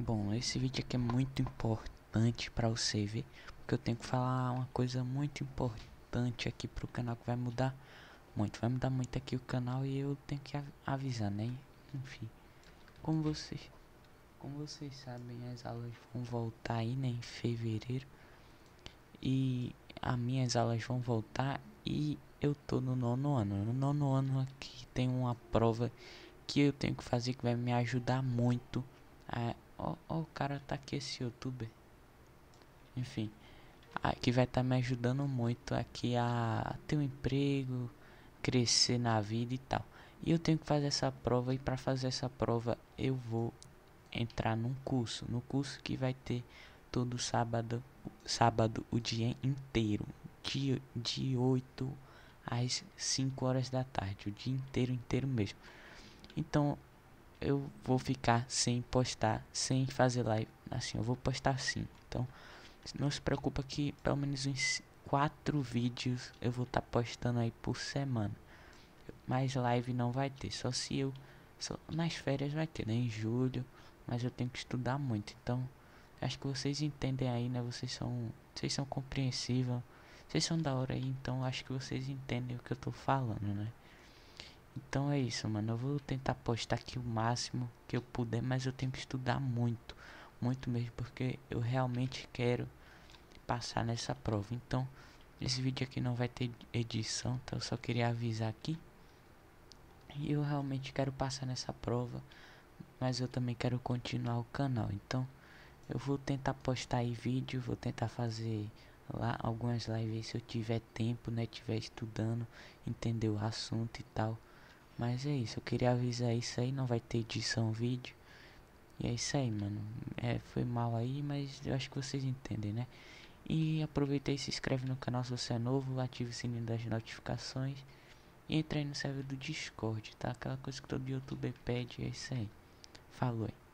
Bom, esse vídeo aqui é muito importante pra você ver, porque eu tenho que falar uma coisa muito importante aqui pro canal que vai mudar muito aqui o canal e eu tenho que avisar, né? Enfim, como vocês sabem, as aulas vão voltar aí, né, em fevereiro, e as minhas aulas vão voltar e eu tô no nono ano. No nono ano aqui tem uma prova que eu tenho que fazer que vai me ajudar muito. O cara tá aqui, esse youtuber. Enfim, aqui vai estar me ajudando muito aqui a ter um emprego, crescer na vida e tal. E eu tenho que fazer essa prova, e para fazer essa prova eu vou entrar num curso. No curso que vai ter todo sábado o dia inteiro. De 8 às 5 horas da tarde, o dia inteiro mesmo. Então eu vou ficar sem postar, sem fazer live, assim, eu vou postar sim. Então não se preocupa que pelo menos uns 4 vídeos eu vou estar postando aí por semana. Mas live não vai ter, só nas férias vai ter, né, em julho, mas eu tenho que estudar muito. Então acho que vocês entendem aí, né, vocês são compreensíveis, vocês são da hora aí, então acho que vocês entendem o que eu tô falando, né? Então é isso, mano, eu vou tentar postar aqui o máximo que eu puder, mas eu tenho que estudar muito, muito mesmo, porque eu realmente quero passar nessa prova. Então esse vídeo aqui não vai ter edição, então eu só queria avisar aqui. E eu realmente quero passar nessa prova, mas eu também quero continuar o canal. Então eu vou tentar postar aí vídeo, vou tentar fazer lá algumas lives se eu tiver tempo, né, tiver estudando, entender o assunto e tal. Mas é isso, eu queria avisar isso aí, não vai ter edição vídeo. E é isso aí, mano, foi mal aí, mas eu acho que vocês entendem, né? E aproveita e se inscreve no canal se você é novo, ativa o sininho das notificações e entra aí no servidor do Discord, tá? Aquela coisa que todo youtuber pede, é isso aí. Falou aí.